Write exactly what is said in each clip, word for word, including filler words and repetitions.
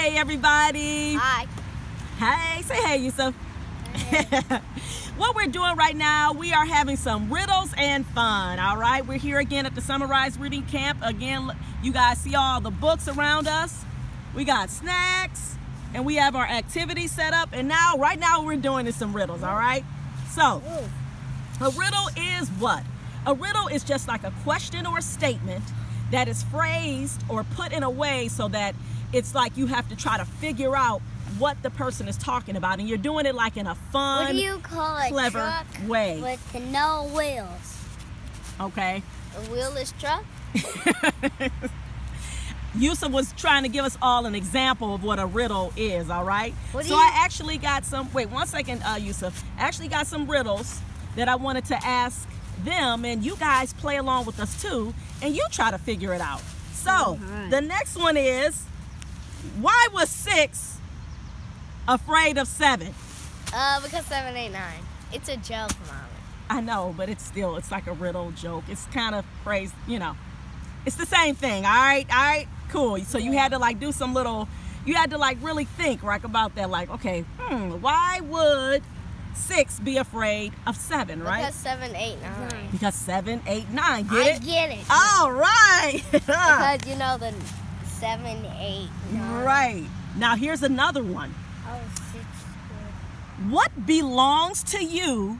Hey, everybody. Hi. Hey, say hey, Yusuf. Hey. What we're doing right now, we are having some riddles and fun, all right? We're here again at the Summarized Reading Camp. Again, you guys see all the books around us. We got snacks, and we have our activities set up. And now, right now, what we're doing is some riddles, all right? So, a riddle is what? A riddle is just like a question or a statement that is phrased or put in a way so that it's like you have to try to figure out what the person is talking about, and you're doing it like in a fun, what do you call a clever truck way with no wheels? Okay. A wheelless truck. Yusuf was trying to give us all an example of what a riddle is. All right. What so you... I actually got some. Wait, one second, uh, Yusuf. I actually got some riddles that I wanted to ask them, and you guys play along with us too, and you try to figure it out. So right. The next one is, why was six afraid of seven? Uh, because seven ain't nine. It's a joke, Mama. I know, but it's still, it's like a riddle joke. It's kind of crazy, you know. It's the same thing, all right? All right, cool. So yeah. You had to like do some little, you had to like really think right about that. Like, okay, hmm, why would six be afraid of seven, right? Because seven, eight, nine. Because seven, eight, nine. Get I it? get it. All right. Because you know the seven, eight, nine. Right. Now here's another one. Oh, six, what belongs to you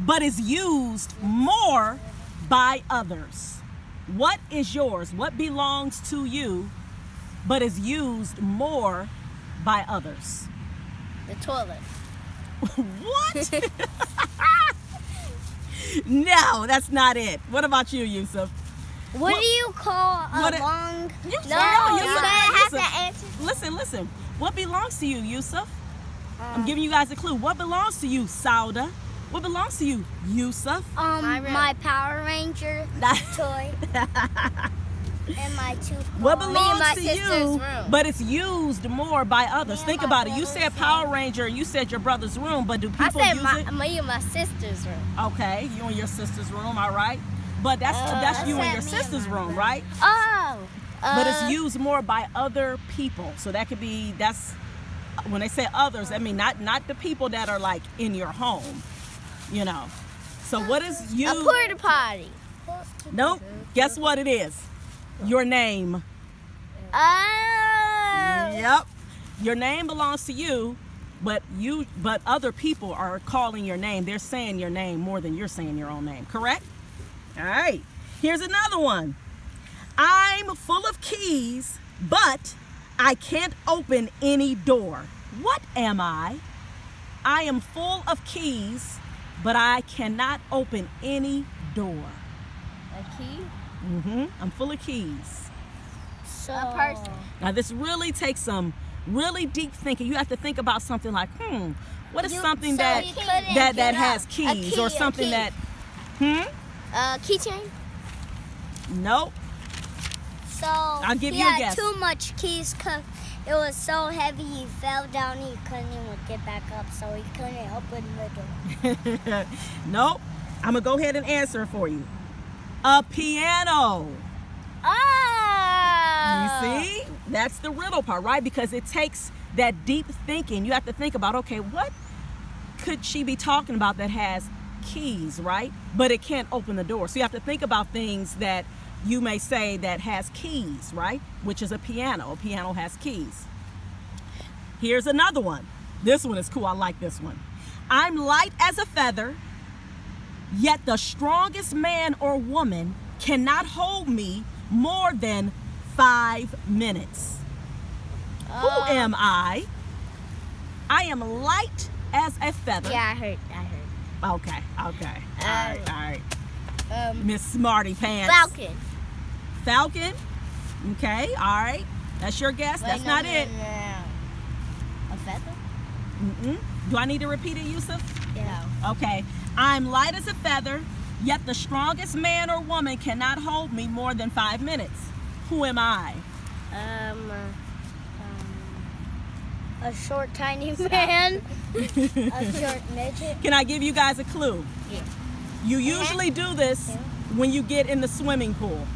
but is used more by others? What is yours? What belongs to you but is used more by others? The toilet. What? No, that's not it. What about you, Yusuf? What, what do you call a it, long... You, no, no, you Yusuf, have Yusuf. to answer. Listen, listen. What belongs to you, Yusuf? Um, I'm giving you guys a clue. What belongs to you, Sauda? What belongs to you, Yusuf? Um, my, my Power Ranger toy. And my two cars. What belongs to you, room. But it's used more by others? Think about it. You said Power Ranger, and you said your brother's room, but do people I said use my, it? Me and my sister's room. Okay, you and your sister's room, all right. But that's uh, that's you and your sister's and room, room, right? Oh. Uh, but it's used more by other people. So that could be, that's, when they say others, I mean not, not the people that are like in your home, you know. So what is you? A porta potty. Nope. Guess what it is? Your name. Oh. Yep. Your name belongs to you, but you, but other people are calling your name. They're saying your name more than you're saying your own name. Correct? All right. Here's another one. I'm full of keys, but I can't open any door. What am I? I am full of keys, but I cannot open any door. A key? Mm-hmm. I'm full of keys. So. A person. Now this really takes some really deep thinking. You have to think about something like, hmm, what is you, something so that that that has up. keys key, or something key. that, hmm? Uh, keychain? Nope. So I'll give he you a had guess. too much keys because it was so heavy he fell down. He couldn't even get back up, so he couldn't open the door. Nope. I'm going to go ahead and answer for you. A piano. Oh! You see? That's the riddle part, right? Because it takes that deep thinking. You have to think about, okay, what could she be talking about that has keys, right? But it can't open the door. So you have to think about things that you may say that has keys, right? Which is a piano. A piano has keys. Here's another one. This one is cool. I like this one. I'm light as a feather, yet the strongest man or woman cannot hold me more than five minutes. Oh. Who am I? I am light as a feather. Yeah, I heard. I heard. Okay. Okay. All right. All right. Um, Miss Smarty Pants. Falcon. Falcon? Okay, all right. That's your guess. Wait, That's no, not no, it. No, no, no. A feather? Mm-mm. Do I need to repeat it, Yusuf? Yeah. Okay. I'm light as a feather, yet the strongest man or woman cannot hold me more than five minutes. Who am I? Um, um a short, tiny man. A short midget. Can I give you guys a clue? Yeah. You usually do this when you get in the swimming pool.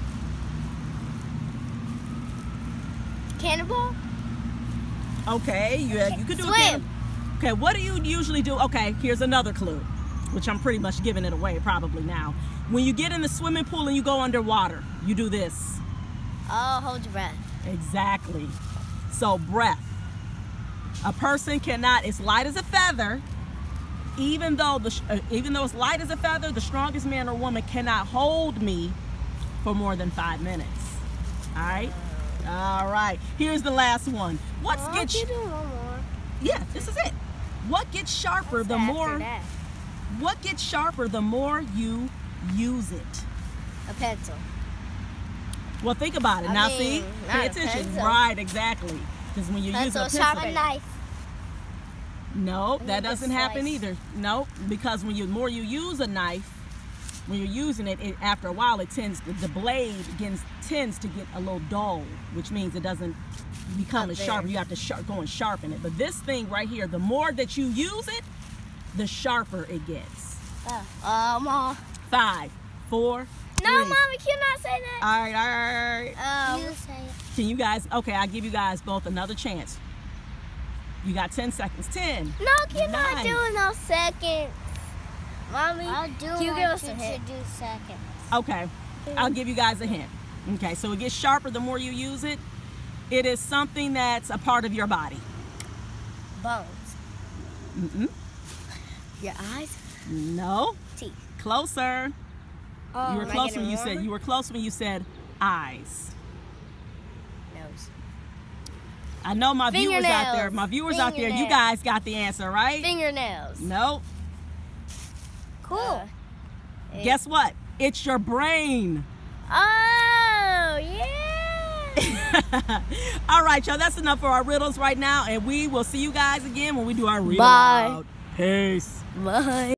Cannonball? Okay, yeah, you could do swim. A okay, what do you usually do? Okay, here's another clue, which I'm pretty much giving it away probably now. When you get in the swimming pool and you go underwater, you do this. Oh, hold your breath. Exactly. So breath. A person cannot, it's light as a feather, even though, the, uh, even though it's light as a feather, the strongest man or woman cannot hold me for more than five minutes. All right? All right. Here's the last one. What's oh, get one more. Yeah, this is it. What gets sharper What's the more that? What gets sharper the more you use it? A pencil. Well, think about it. I now mean, see? Pay attention. Pencil. Right, exactly. Because when you pencil, use a pencil. Sharp a knife. No, nope, that doesn't happen either. Nope. Because when you more you use a knife, when you're using it, it after a while it tends to, the blade gets, tends to get a little dull, which means it doesn't become as sharp. You have to sharp, go and sharpen it. But this thing right here, the more that you use it, the sharper it gets. Uh, um, Five, four, three. No, Mommy, can I say that? All right, all right. Um, you say it. Can you guys, okay, I'll give you guys both another chance. You got ten seconds. ten. No, can I do no seconds? Mommy, I'll do can you give us a hint? Do seconds. Okay, I'll give you guys a hint. Okay, so it gets sharper the more you use it. It is something that's a part of your body. Bones. Mm-mm. Your eyes? No. Teeth. Closer. Oh, you were close when you said you were close when you said eyes. Nose. I know my Fingernails. viewers out there. My viewers Fingernails. out there, you guys got the answer, right? Fingernails. Nope. Cool. Uh, Guess what? It's your brain. Oh, yeah. All right, y'all. That's enough for our riddles right now, and we will see you guys again when we do our riddle. Bye. Out. Peace. Bye.